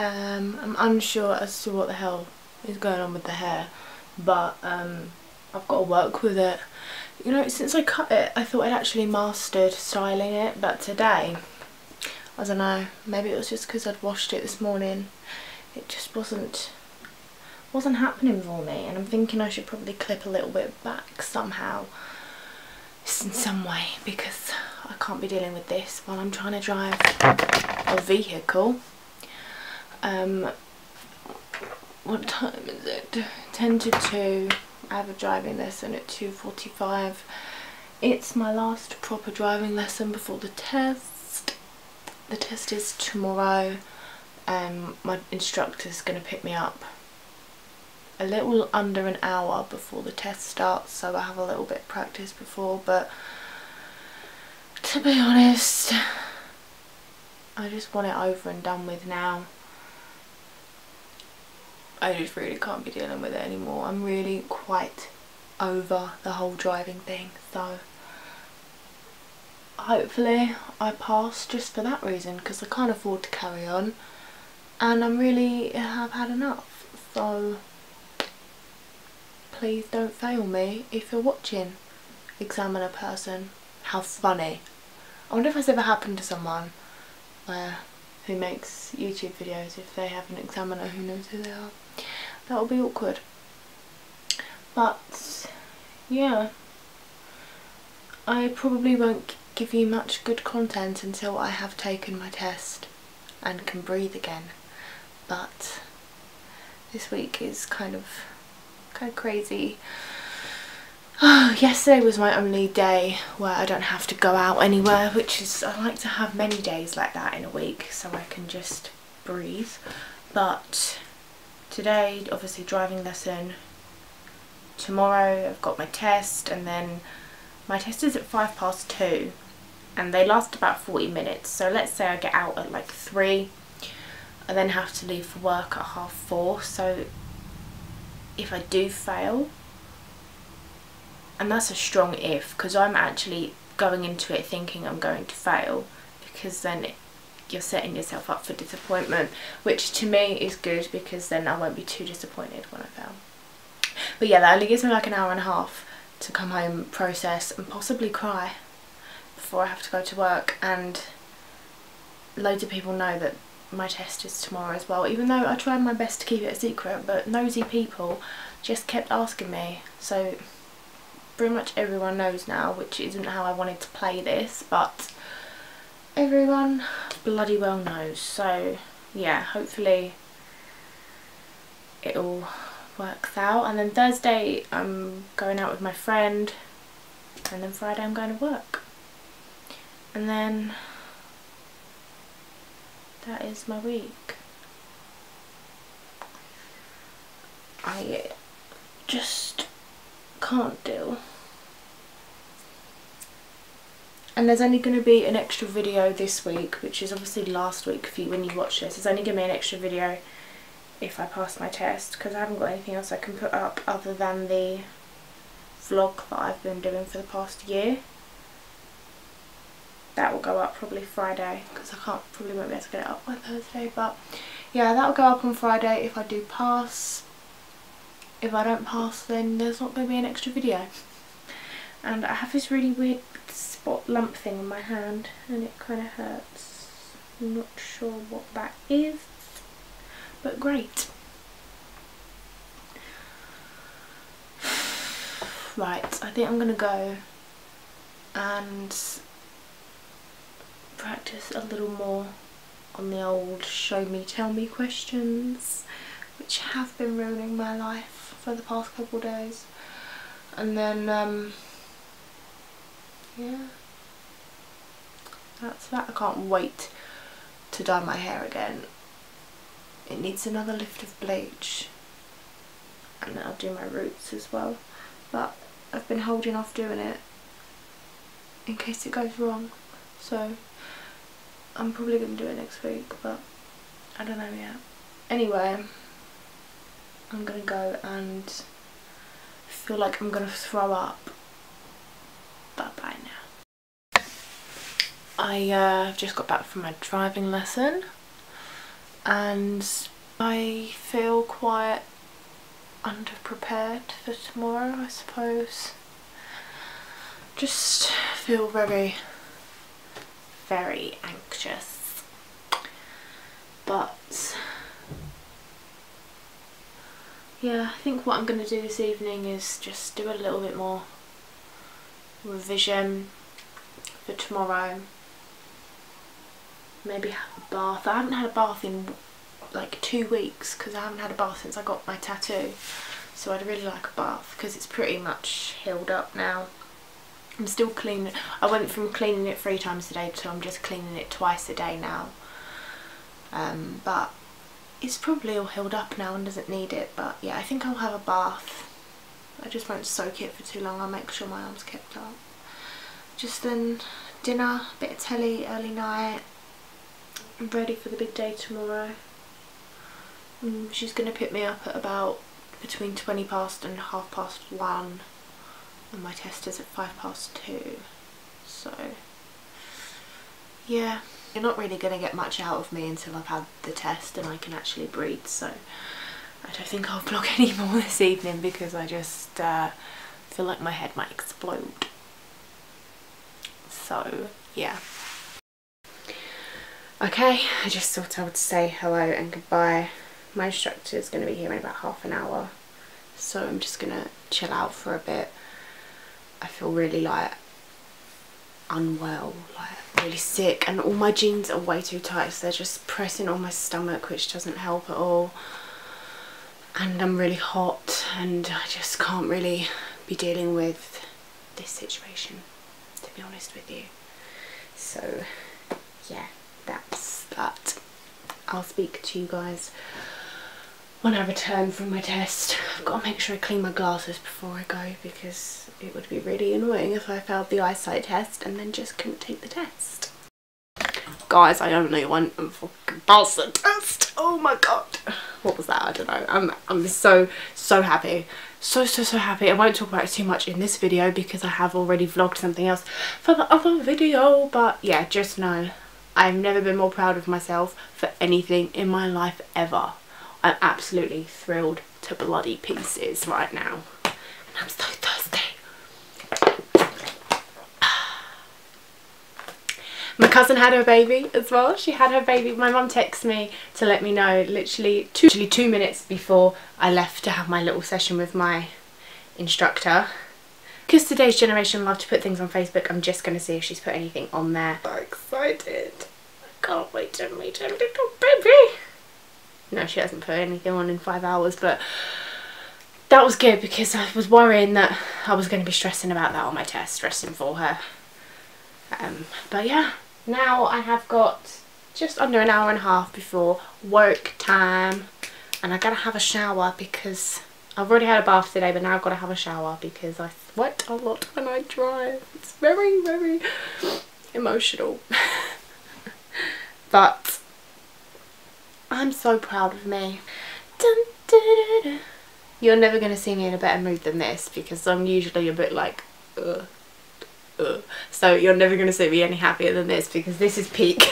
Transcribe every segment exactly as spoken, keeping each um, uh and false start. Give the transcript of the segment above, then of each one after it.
Um, I'm unsure as to what the hell is going on with the hair, but um, I've got to work with it. You know, since I cut it, I thought I'd actually mastered styling it, but today, I don't know, maybe it was just because I'd washed it this morning, it just wasn't, wasn't happening for me, and I'm thinking I should probably clip a little bit back somehow, just in some way, because I can't be dealing with this while I'm trying to drive a vehicle. Um, what time is it? ten to two. I have a driving lesson at two forty-five. It's my last proper driving lesson before the test. The test is tomorrow. Um, my instructor's going to pick me up a little under an hour before the test starts, so I have a little bit of practice before, but to be honest, I just want it over and done with now. I just really can't be dealing with it anymore. I'm really quite over the whole driving thing, so hopefully I pass just for that reason, because I can't afford to carry on and I'm really have had enough. So please don't fail me if you're watching, examiner person. How funny. I wonder if that's ever happened to someone where who makes YouTube videos, if they have an examiner who knows who they are. That'll be awkward. But yeah, I probably won't give you much good content until I have taken my test and can breathe again. But this week is kind of kind of crazy. Oh, yesterday was my only day where I don't have to go out anywhere, which is, I like to have many days like that in a week so I can just breathe. But today, obviously driving lesson, tomorrow I've got my test, and then my test is at five past two and they last about forty minutes. So let's say I get out at like three, I then have to leave for work at half four. So if I do fail, and that's a strong if, because I'm actually going into it thinking I'm going to fail, because then you're setting yourself up for disappointment, which to me is good, because then I won't be too disappointed when I fail. But yeah, that only gives me like an hour and a half to come home, process and possibly cry before I have to go to work. And loads of people know that my test is tomorrow as well, even though I tried my best to keep it a secret, but nosy people just kept asking me. So pretty much everyone knows now, which isn't how I wanted to play this, but everyone bloody well knows. So yeah, hopefully it all works out. And then Thursday I'm going out with my friend, and then Friday I'm going to work, and then that is my week. I just can't deal. And there's only going to be an extra video this week, which is obviously last week for you when you watch this. It's only going to be an extra video if I pass my test, because I haven't got anything else I can put up other than the vlog that I've been doing for the past year. That will go up probably Friday, because I can't probably won't be able to get it up by Thursday. But yeah, that will go up on Friday if I do pass. If I don't pass, then there's not going to be an extra video. And I have this really weird spot lump thing on my hand, and it kind of hurts. I'm not sure what that is, but great. Right, I think I'm going to go and practice a little more on the old show me, tell me questions, which have been ruining my life for the past couple of days. And then, um, yeah, that's that. I can't wait to dye my hair again. It needs another lift of bleach, and then I'll do my roots as well. But I've been holding off doing it in case it goes wrong, so I'm probably going to do it next week, but I don't know yet. Anyway, I'm going to go and feel like I'm going to throw up. Bye-bye now. I uh, just got back from my driving lesson, and I feel quite underprepared for tomorrow, I suppose. Just feel very, very anxious, but yeah, I think what I'm going to do this evening is just do a little bit more revision for tomorrow. Maybe have a bath. I haven't had a bath in like two weeks because I haven't had a bath since I got my tattoo. So I'd really like a bath because it's pretty much healed up now. I'm still cleaning. I went from cleaning it three times a day to I'm just cleaning it twice a day now. Um, but it's probably all healed up now and doesn't need it, but yeah, I think I'll have a bath. I just won't soak it for too long. I'll make sure my arm's kept up. Just then, dinner, bit of telly, early night. I'm ready for the big day tomorrow. Um, she's going to pick me up at about between twenty past and half past one. And my test is at five past two. So, yeah. You're not really going to get much out of me until I've had the test and I can actually breathe, so I don't think I'll vlog any more this evening because I just uh, feel like my head might explode. So, yeah. Okay, I just thought I would say hello and goodbye. My instructor is going to be here in about half an hour, so I'm just going to chill out for a bit. I feel really, like, unwell, like really sick, and all my jeans are way too tight, so they're just pressing on my stomach, which doesn't help at all. And I'm really hot and I just can't really be dealing with this situation, to be honest with you. So yeah, that's that. I'll speak to you guys when I return from my test. I've got to make sure I clean my glasses before I go because it would be really annoying if I failed the eyesight test and then just couldn't take the test. Guys, I only went and fucking passed the test. Oh my god. What was that? I don't know. I'm, I'm so, so happy. So, so, so happy. I won't talk about it too much in this video because I have already vlogged something else for the other video. But yeah, just know, I've never been more proud of myself for anything in my life ever. I'm absolutely thrilled to bloody pieces right now. And I'm so thirsty. My cousin had her baby as well. She had her baby. My mum texted me to let me know literally two, literally two minutes before I left to have my little session with my instructor. Because today's generation love to put things on Facebook, I'm just going to see if she's put anything on there. So excited. I can't wait to meet her little baby. No, she hasn't put anything on in five hours, but that was good because I was worrying that I was going to be stressing about that on my test, stressing for her. Um, but yeah, now I have got just under an hour and a half before work time, and I gotta have a shower because I've already had a bath today, but now I've got to have a shower because I sweat a lot when I drive. It's very, very emotional. But I'm so proud of me. Dun, dun, dun, dun. You're never going to see me in a better mood than this because I'm usually a bit like, ugh, ugh. So you're never going to see me any happier than this because this is peak.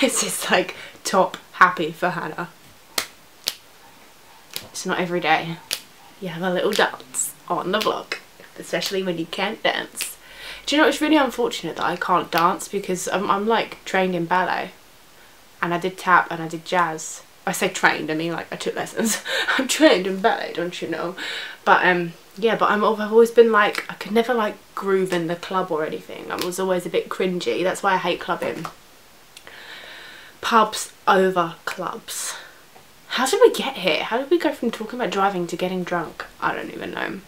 This is like top happy for Hannah. It's not every day you have a little dance on the vlog, especially when you can't dance. Do you know, it's really unfortunate that I can't dance because I'm, I'm like trained in ballet. And I did tap and I did jazz. I say trained, I mean like I took lessons. I'm trained in ballet, don't you know? But um, yeah, but I'm, I've always been like, I could never like groove in the club or anything. I was always a bit cringy. That's why I hate clubbing. Pubs over clubs. How did we get here? How did we go from talking about driving to getting drunk? I don't even know.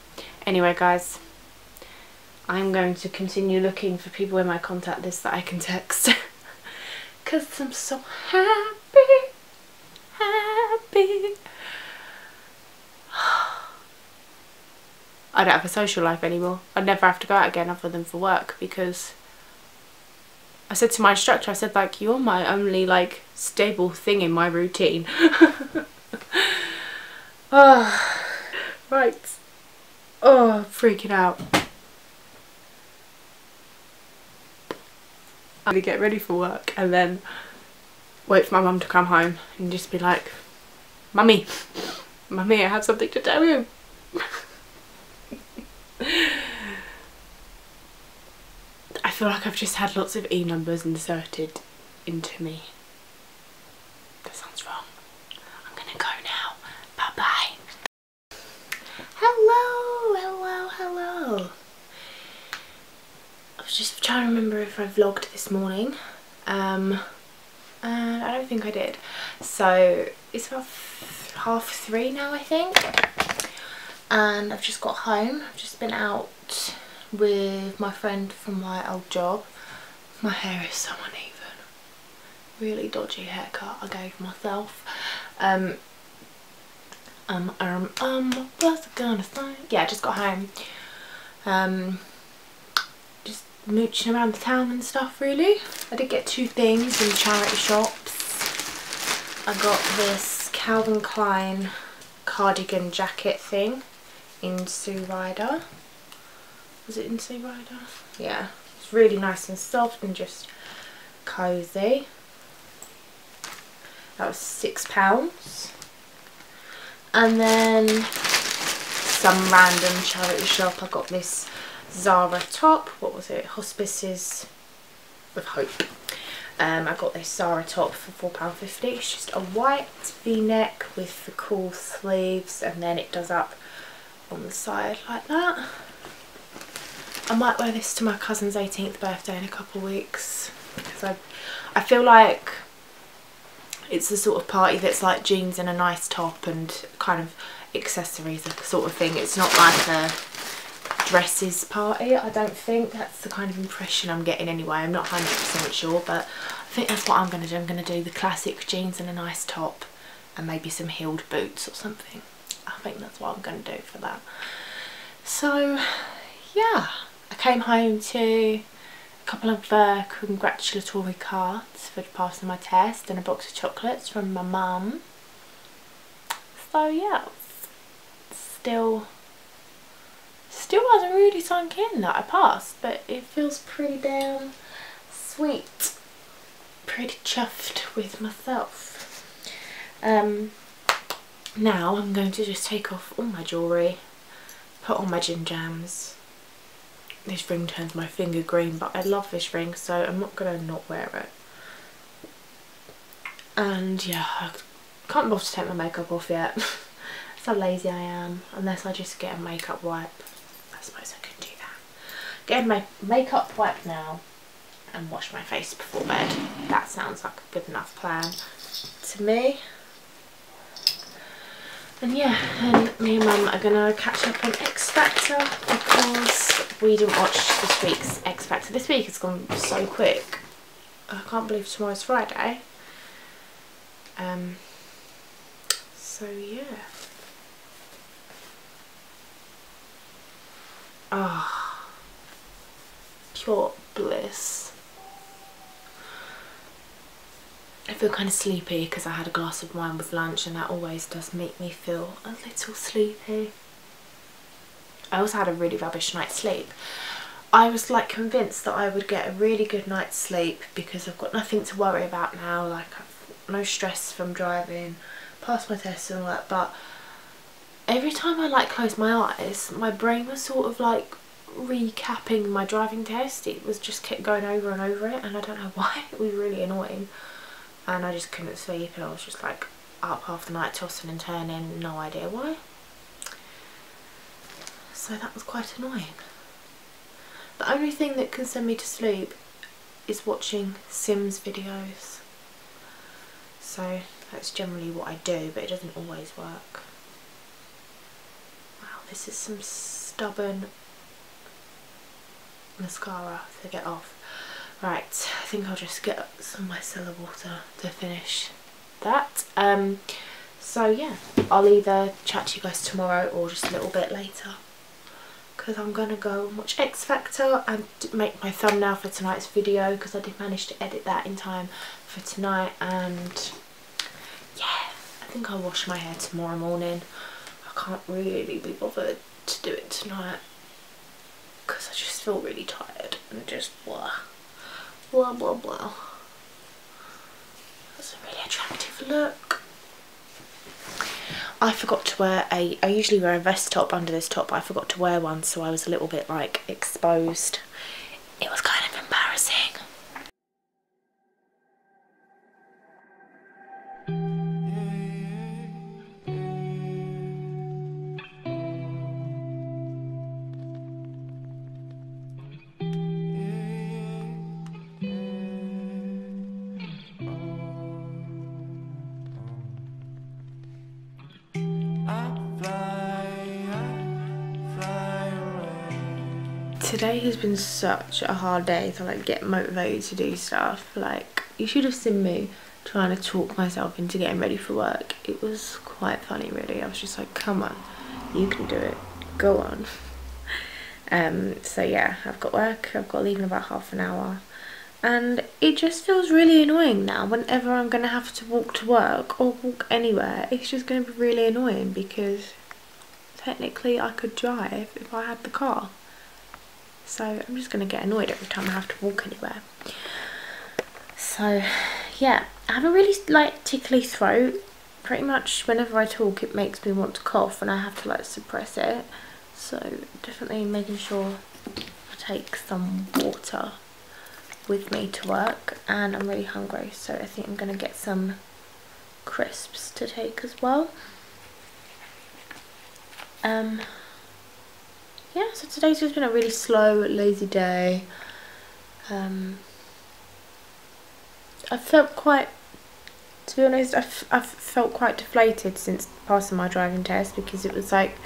Anyway, guys, I'm going to continue looking for people in my contact list that I can text. Because I'm so happy, happy. I don't have a social life anymore. I'd never have to go out again other than for work because I said to my instructor, I said like, you're my only like stable thing in my routine. Oh, right. Oh, freaking out. I'm gonna get ready for work and then wait for my mum to come home and just be like, Mummy, Mummy, I have something to tell you. I feel like I've just had lots of E numbers inserted into me. That sounds wrong. I'm gonna go now. Bye bye. Hello, hello, hello. I was just trying to remember if I vlogged this morning. Um, and I don't think I did. So it's about half three now, I think. And I've just got home. I've just been out with my friend from my old job. My hair is so uneven. Really dodgy haircut I gave myself. Um, um, um, um, what's I gonna say? Yeah, I just got home. Um, just mooching around the town and stuff, really. I did get two things from charity shops. I got this Calvin Klein cardigan jacket thing in Sue Ryder. Was it in Sue Ryder? Yeah. It's really nice and soft and just cosy. That was six pounds. And then some random charity shop, I got this Zara top. What was it? Hospices of Hope. Um, I got this Zara top for four pounds fifty. It's just a white V-neck with the cool sleeves, and then it does up on the side like that. I might wear this to my cousin's eighteenth birthday in a couple of weeks, because I, I feel like it's the sort of party that's like jeans and a nice top and kind of accessories sort of thing. It's not like a dresses party, I don't think. That's the kind of impression I'm getting anyway. I'm not one hundred percent sure, but I think that's what I'm going to do. I'm going to do the classic jeans and a nice top and maybe some heeled boots or something. I think that's what I'm going to do for that. So, yeah. I came home to couple of uh, congratulatory cards for passing my test and a box of chocolates from my mum. So yeah, still, still hasn't really sunk in that I passed, but it feels pretty damn sweet. Pretty chuffed with myself. Um, now I'm going to just take off all my jewellery, put on my gin jams. This ring turns my finger green, but I love this ring, so I'm not going to not wear it. And yeah, I can't bother to take my makeup off yet. That's how lazy I am. Unless I just get a makeup wipe. I suppose I could do that. Get my makeup wipe now and wash my face before bed. That sounds like a good enough plan to me. And yeah, and me and Mum are going to catch up on X Factor because we didn't watch this week's X Factor. This week has gone so quick. I can't believe tomorrow's Friday. Um. So yeah. Ah. Oh, pure bliss. I feel kind of sleepy because I had a glass of wine with lunch, and that always does make me feel a little sleepy. I also had a really rubbish night's sleep. I was like convinced that I would get a really good night's sleep because I've got nothing to worry about now, like I've no stress from driving, passed my tests and all that, but every time I like closed my eyes, my brain was sort of like recapping my driving test. It was just kept going over and over it, and I don't know why. It was really annoying. And I just couldn't sleep, and I was just like up half the night tossing and turning, no idea why. So that was quite annoying. The only thing that can send me to sleep is watching Sims videos. So that's generally what I do, but it doesn't always work. Wow, this is some stubborn mascara to get off. Right, I think I'll just get some micellar water to finish that. Um, so yeah, I'll either chat to you guys tomorrow or just a little bit later, because I'm going to go and watch X Factor and make my thumbnail for tonight's video, because I did manage to edit that in time for tonight. And yeah, I think I'll wash my hair tomorrow morning. I can't really be bothered to do it tonight because I just feel really tired and just blah. Blah blah blah. It's a really attractive look. I forgot to wear a, I usually wear a vest top under this top, but I forgot to wear one, so I was a little bit like exposed. It was kind of embarrassing. Today has been such a hard day to like get motivated to do stuff. Like, you should have seen me trying to talk myself into getting ready for work. It was quite funny, really. I was just like, come on, you can do it, go on. Um, so yeah, I've got work, I've got to leave in about half an hour. And it just feels really annoying now. Whenever I'm gonna have to walk to work or walk anywhere, it's just gonna be really annoying because technically I could drive if I had the car. So I'm just going to get annoyed every time I have to walk anywhere. So yeah, I have a really like tickly throat. Pretty much whenever I talk it makes me want to cough and I have to like suppress it. So definitely making sure I take some water with me to work. And I'm really hungry, so I think I'm going to get some crisps to take as well. Um... Yeah, so today's just been a really slow, lazy day. Um, I've felt quite, to be honest, I've, I've felt quite deflated since passing my driving test because it was like,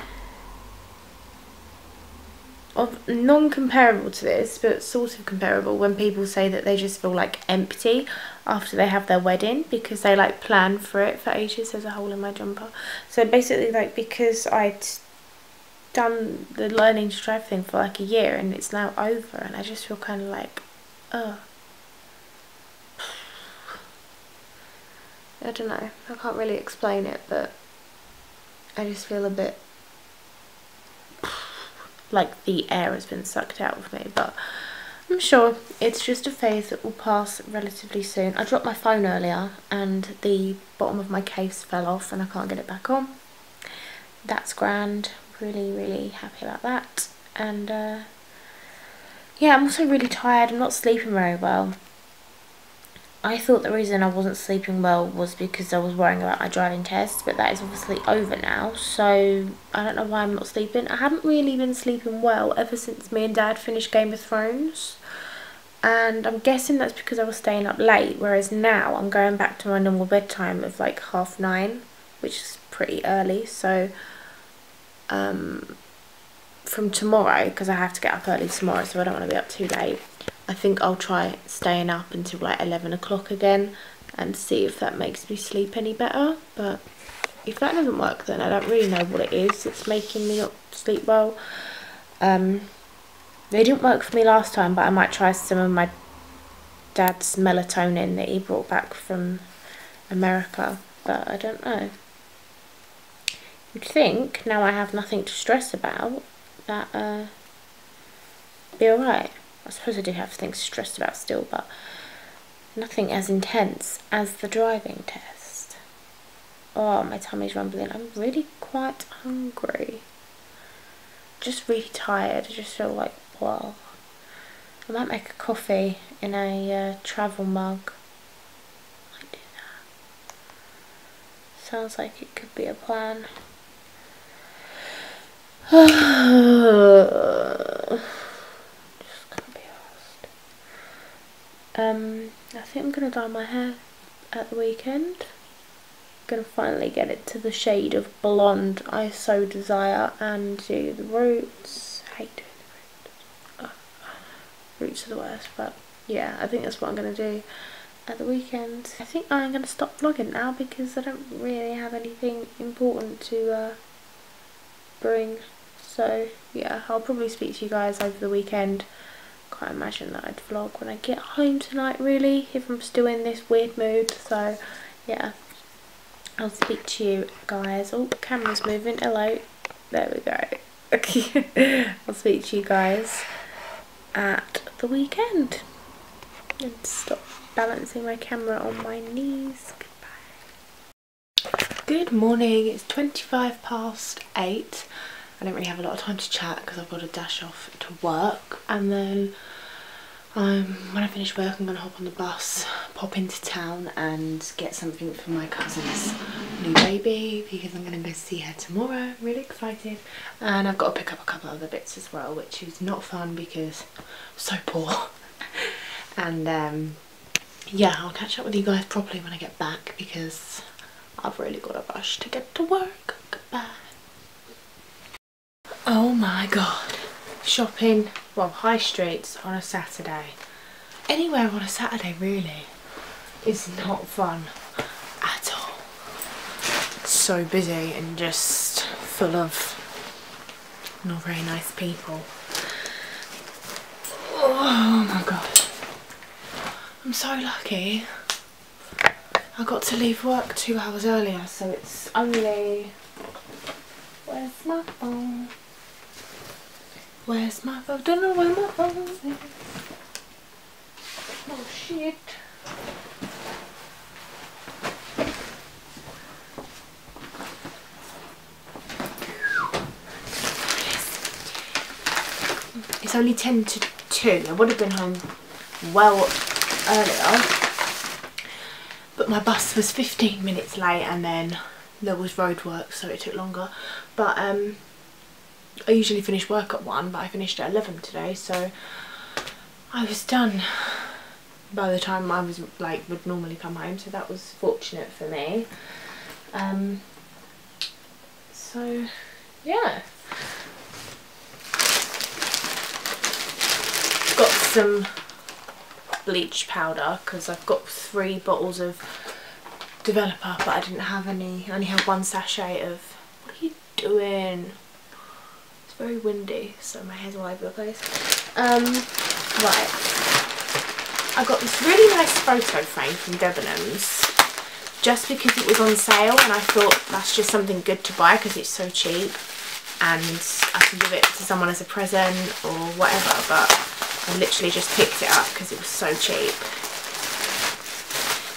non-comparable to this, but sort of comparable when people say that they just feel like empty after they have their wedding because they like plan for it for ages. There's a hole in my jumper. So basically like because I... done the learning to drive thing for like a year and it's now over and I just feel kind of like, oh, I don't know, I can't really explain it, but I just feel a bit like the air has been sucked out of me. But I'm sure it's just a phase that will pass relatively soon. I dropped my phone earlier and the bottom of my case fell off and I can't get it back on. That's grand. Really, really happy about that. And uh, yeah, I'm also really tired. I'm not sleeping very well. I thought the reason I wasn't sleeping well was because I was worrying about my driving test, but that is obviously over now, so I don't know why I'm not sleeping. I haven't really been sleeping well ever since me and Dad finished Game of Thrones, and I'm guessing that's because I was staying up late, whereas now I'm going back to my normal bedtime of like half nine, which is pretty early. So Um, from tomorrow, because I have to get up early tomorrow, so I don't want to be up too late, I think I'll try staying up until like eleven o'clock again and see if that makes me sleep any better. But if that doesn't work, then I don't really know what it is that's making me not sleep well. Um, they didn't work for me last time, but I might try some of my dad's melatonin that he brought back from America, but I don't know. You'd think, now I have nothing to stress about, that uh be alright. I suppose I do have things stressed about still, but nothing as intense as the driving test. Oh, my tummy's rumbling. I'm really quite hungry. Just really tired. I just feel like, wow. I might make a coffee in a uh, travel mug. I might do that. Sounds like it could be a plan. Just gonna be arsed. Um, I think I'm gonna dye my hair at the weekend. I'm gonna finally get it to the shade of blonde I so desire and do the roots. I hate doing the roots. Oh, roots are the worst, but yeah, I think that's what I'm gonna do at the weekend. I think I'm gonna stop vlogging now because I don't really have anything important to uh, bring. So yeah, I'll probably speak to you guys over the weekend. Can't imagine that I'd vlog when I get home tonight, really, if I'm still in this weird mood. So yeah, I'll speak to you guys. Oh, the camera's moving. Hello. There we go. Okay. I'll speak to you guys at the weekend. And stop. balancing my camera on my knees. Goodbye. Good morning, it's twenty-five past eight. I don't really have a lot of time to chat because I've got to dash off to work, and then um, when I finish work I'm going to hop on the bus, pop into town and get something for my cousin's new baby because I'm going to go see her tomorrow. Really excited. And I've got to pick up a couple other bits as well, which is not fun because I'm so poor. And um, yeah, I'll catch up with you guys properly when I get back because I've really got a rush to get to work. Goodbye. Oh my god, shopping, well, high streets on a Saturday, anywhere on a Saturday really, is not fun at all. It's so busy and just full of not very nice people. Oh my god. I'm so lucky I got to leave work two hours earlier, so it's only... Where's my phone? Where's my phone? Don't know where my phone is. Oh shit. It's only ten to two. I would have been home well earlier, but my bus was fifteen minutes late and then there was road work, so it took longer. But um I usually finish work at one, but I finished at eleven today, so I was done by the time I was like would normally come home, so that was fortunate for me. Um so yeah, got some bleach powder because I've got three bottles of Developer, but I didn't have any. I only had one sachet of... What are you doing? It's very windy, so my hair's all over the place. Um, right. I got this really nice photo frame from Debenhams just because it was on sale, and I thought that's just something good to buy because it's so cheap and I can give it to someone as a present or whatever, but I literally just picked it up because it was so cheap.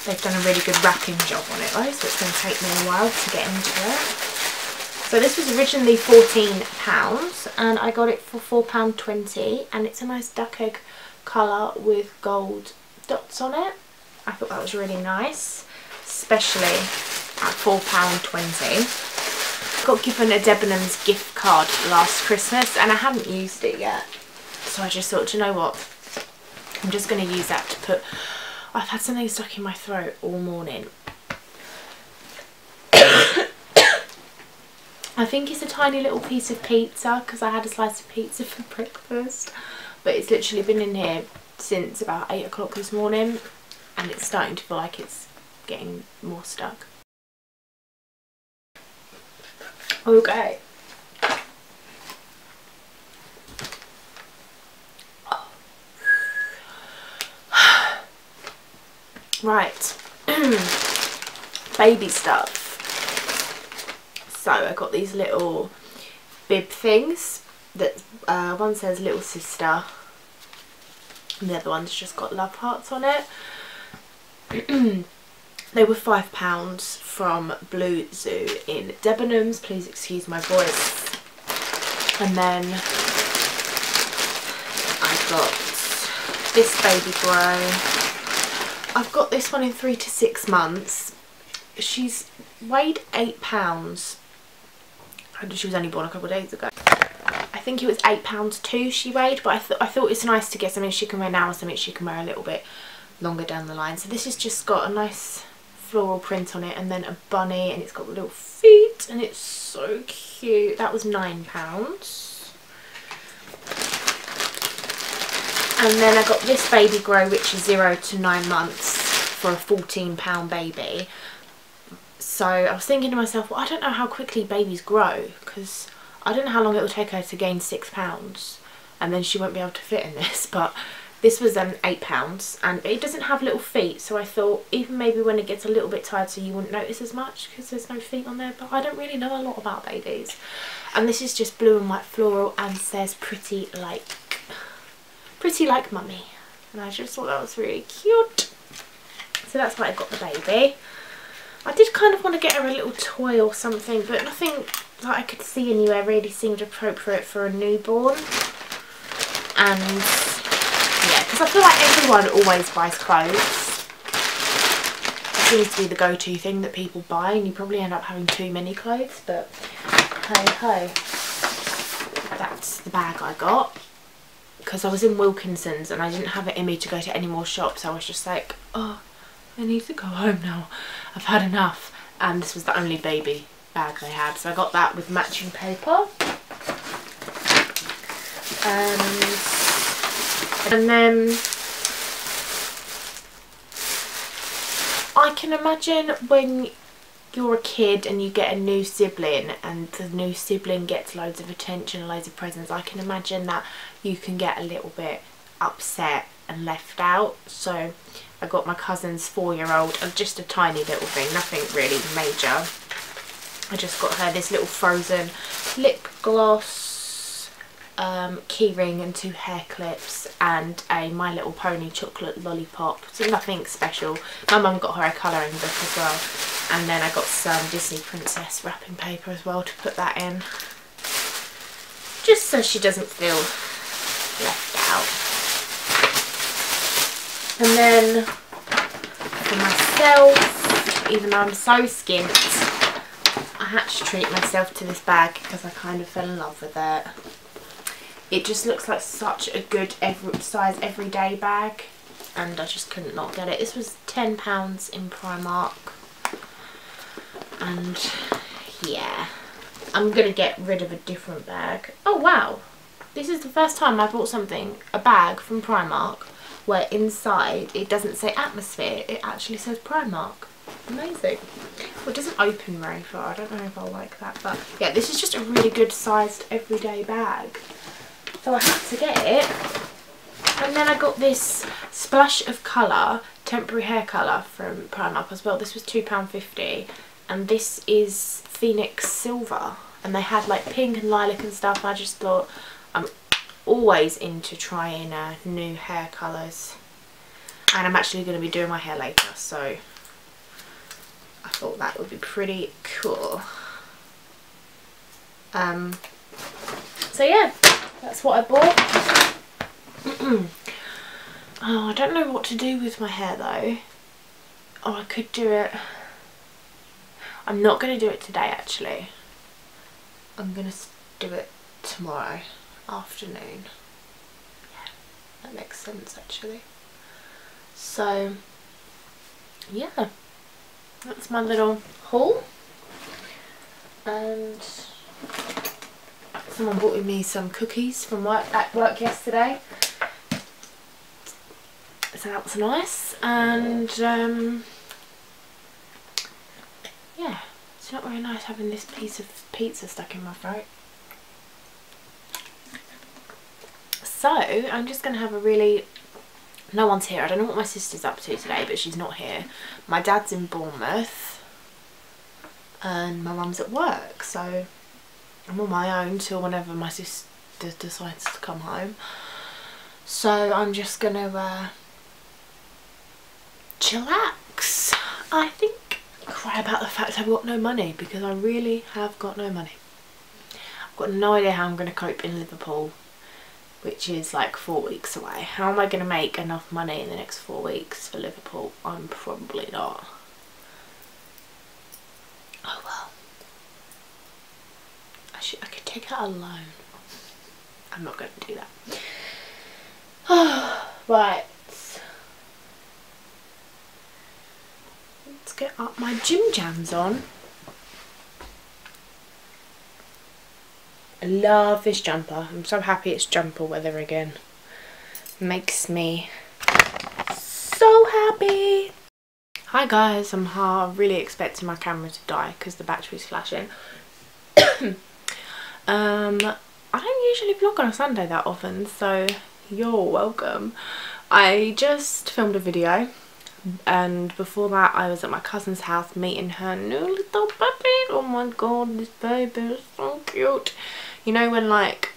They've done a really good wrapping job on it though, so it's going to take me a while to get into it. So this was originally fourteen pounds and I got it for four pounds twenty, and it's a nice duck egg colour with gold dots on it. I thought that was really nice, especially at four pounds twenty. I got given a Debenhams gift card last Christmas and I hadn't used it yet, so I just thought, do you know what, I'm just going to use that to put... I've had something stuck in my throat all morning. I think it's a tiny little piece of pizza because I had a slice of pizza for breakfast, but it's literally been in here since about eight o'clock this morning and it's starting to feel like it's getting more stuck. Okay. Right, baby stuff. So I got these little bib things that uh, one says little sister and the other one's just got love hearts on it. They were five pounds from Blue Zoo in Debenhams. Please excuse my voice. And then I got this baby grow. I've got this one in three to six months. She's weighed eight pounds. She was only born a couple of days ago. I think it was eight pounds two she weighed, but I, th I thought it's nice to get something she can wear now and something she can wear a little bit longer down the line. So this has just got a nice floral print on it and then a bunny, and it's got little feet and it's so cute. That was nine pounds. And then I got this baby grow, which is zero to nine months for a fourteen pound baby. So I was thinking to myself, well, I don't know how quickly babies grow because I don't know how long it will take her to gain six pounds and then she won't be able to fit in this. But this was um, eight pounds and it doesn't have little feet. So I thought even maybe when it gets a little bit tighter, you wouldn't notice as much because there's no feet on there. But I don't really know a lot about babies. And this is just blue and white floral and says pretty like... Pretty like mummy, and I just thought that was really cute. so that's why I got the baby. I did kind of want to get her a little toy or something, but nothing that I could see anywhere really seemed appropriate for a newborn. And yeah, because I feel like everyone always buys clothes. It seems to be the go-to thing that people buy, and you probably end up having too many clothes, but hey ho. That's the bag I got, because I was in Wilkinson's and I didn't have it in me to go to any more shops. I was just like, oh, I need to go home now, I've had enough. And this was the only baby bag they had, so I got that with matching paper. Um, and then I can imagine when you're a kid and you get a new sibling and the new sibling gets loads of attention, loads of presents, I can imagine that you can get a little bit upset and left out. So I got my cousin's four-year-old, and just a tiny little thing, nothing really major. I just got her this little Frozen lip gloss, um, key ring and two hair clips, and a My Little Pony chocolate lollipop, so nothing special. My mum got her a colouring book as well, and then I got some Disney Princess wrapping paper as well to put that in, just so she doesn't feel left out. And then for myself, even though I'm so skint, I had to treat myself to this bag because I kind of fell in love with it. It just looks like such a good every size everyday bag, and I just couldn't not get it. This was ten pounds in Primark, and yeah, I'm gonna get rid of a different bag. Oh wow, this is the first time I bought something, a bag from Primark, where inside it doesn't say Atmosphere, it actually says Primark. Amazing. Well, it doesn't open very far, I don't know if I'll like that, but yeah, this is just a really good sized everyday bag, so I had to get it. And then I got this Splash of Colour temporary hair colour from Primark as well. This was two pounds fifty, and this is Phoenix Silver, and they had like pink and lilac and stuff, and I just thought, I'm always into trying uh, new hair colours, and I'm actually going to be doing my hair later, so I thought that would be pretty cool. Um, so yeah, that's what I bought. Oh, I don't know what to do with my hair though. Oh, I could do it. I'm not going to do it today actually. I'm going to do it tomorrow afternoon. Yeah, that makes sense actually. So yeah, that's my little haul. And someone bought me some cookies from work at work yesterday, so that was nice. And um, yeah, it's not very nice having this piece of pizza stuck in my throat. So I'm just going to have a really, no one's here, I don't know what my sister's up to today, but she's not here. My dad's in Bournemouth and my mum's at work, so I'm on my own till whenever my sister decides to come home. So I'm just going to uh, chillax, I think. Cry about the fact I've got no money, because I really have got no money. I've got no idea how I'm going to cope in Liverpool, which is like four weeks away. How am I going to make enough money in the next four weeks for Liverpool? I'm probably not. Oh well. I should, I could take out a loan. I'm not going to do that. Oh, right. Let's get up my gym jams on. I love this jumper. I'm so happy it's jumper weather again. Makes me so happy. Hi guys, I'm Ha. Really expecting my camera to die because the battery's flashing. um, I don't usually vlog on a Sunday that often, so you're welcome. I just filmed a video, and before that I was at my cousin's house meeting her new little puppy. Oh my god, this baby is so cute. You know when like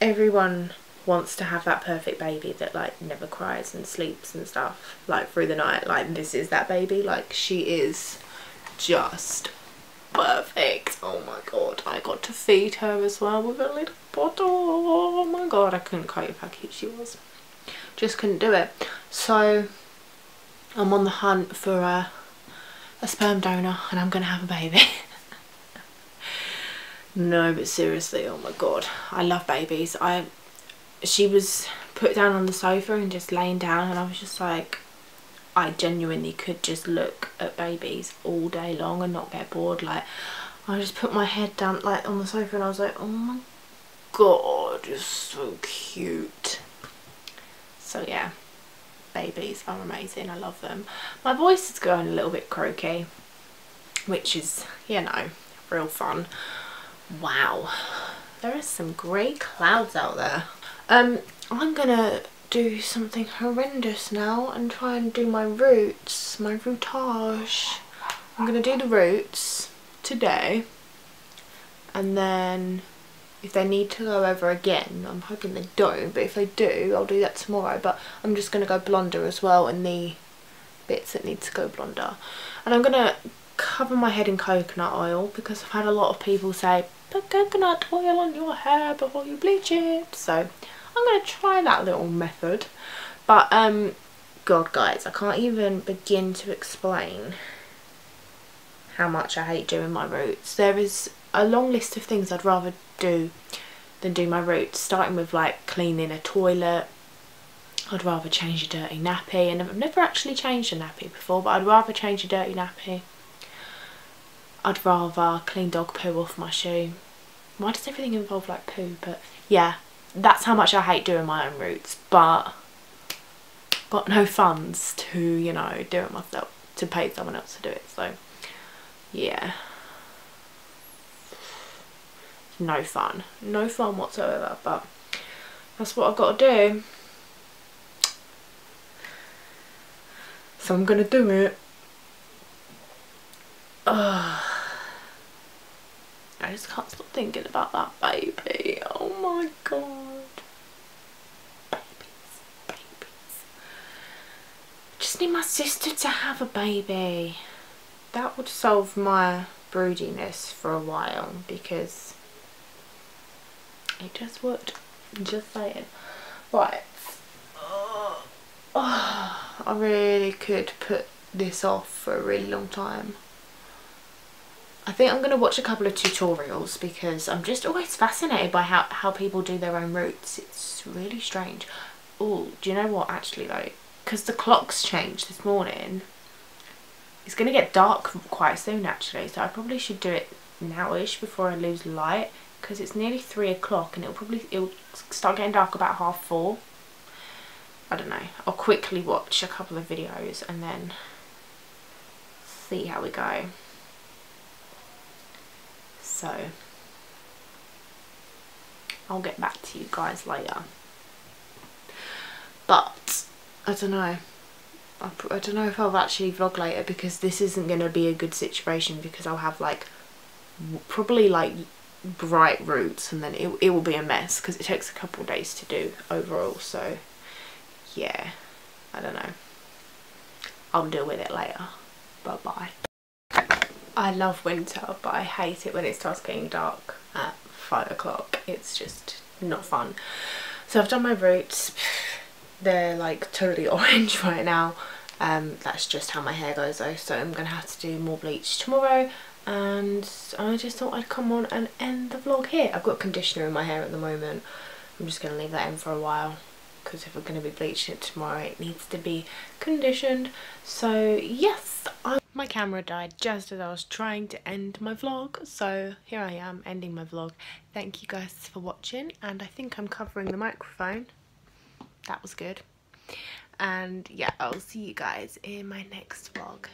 everyone wants to have that perfect baby that like never cries and sleeps and stuff like through the night. Like this is that baby. Like she is just perfect. Oh my god, I got to feed her as well with a little bottle. Oh my god, I couldn't cope how cute she was. Just couldn't do it. So I'm on the hunt for a, a sperm donor and I'm gonna have a baby. No, but seriously, oh my god, I love babies. I she was put down on the sofa and just laying down and I was just like, I genuinely could just look at babies all day long and not get bored. Like I just put my head down like on the sofa and I was like, oh my god, you're so cute. So yeah, babies are amazing. I love them. My voice is going a little bit croaky, which is, you know, real fun. Wow, there are some grey clouds out there. um I'm gonna do something horrendous now and try and do my roots, my routage. I'm gonna do the roots today and then if they need to go over again, I'm hoping they don't, but if they do I'll do that tomorrow. But I'm just gonna go blonder as well in the bits that need to go blonder. And I'm gonna cover my head in coconut oil because I've had a lot of people say put coconut oil on your hair before you bleach it, so I'm gonna try that little method. But um god guys, I can't even begin to explain how much I hate doing my roots. There is a long list of things I'd rather do than do my roots, starting with like cleaning a toilet. I'd rather change a dirty nappy, and I've never actually changed a nappy before, but I'd rather change a dirty nappy. I'd rather clean dog poo off my shoe. Why does everything involve like poo? But yeah, that's how much I hate doing my own roots, but got no funds to, you know, do it myself, to pay someone else to do it. So yeah, no fun, no fun whatsoever, but that's what I've got to do. So I'm gonna do it. Ugh. I just can't stop thinking about that baby. Oh my god. Babies, babies. I just need my sister to have a baby. That would solve my broodiness for a while, because it just would. Just saying. Right. Oh, I really could put this off for a really long time. I think I'm going to watch a couple of tutorials because I'm just always fascinated by how, how people do their own roots. It's really strange. Oh, do you know what actually though? Because the clocks changed this morning. It's going to get dark quite soon actually, so I probably should do it now-ish before I lose light, because it's nearly three o'clock and it'll probably it'll start getting dark about half four. I don't know. I'll quickly watch a couple of videos and then see how we go. So I'll get back to you guys later. But I don't know. I, I don't know if I'll actually vlog later, because this isn't going to be a good situation, because I'll have like probably like bright roots and then it, it will be a mess because it takes a couple of days to do overall. So yeah, I don't know. I'll deal with it later. Bye bye. I love winter, but I hate it when it starts getting dark at five o'clock. It's just not fun. So I've done my roots. They're like totally orange right now. Um, that's just how my hair goes though. So I'm gonna have to do more bleach tomorrow. And I just thought I'd come on and end the vlog here. I've got conditioner in my hair at the moment. I'm just gonna leave that in for a while, because if I'm gonna be bleaching it tomorrow, it needs to be conditioned. So yes, I'm My camera died just as I was trying to end my vlog, so here I am ending my vlog. Thank you guys for watching, and I think I'm covering the microphone. That was good. And yeah, I'll see you guys in my next vlog.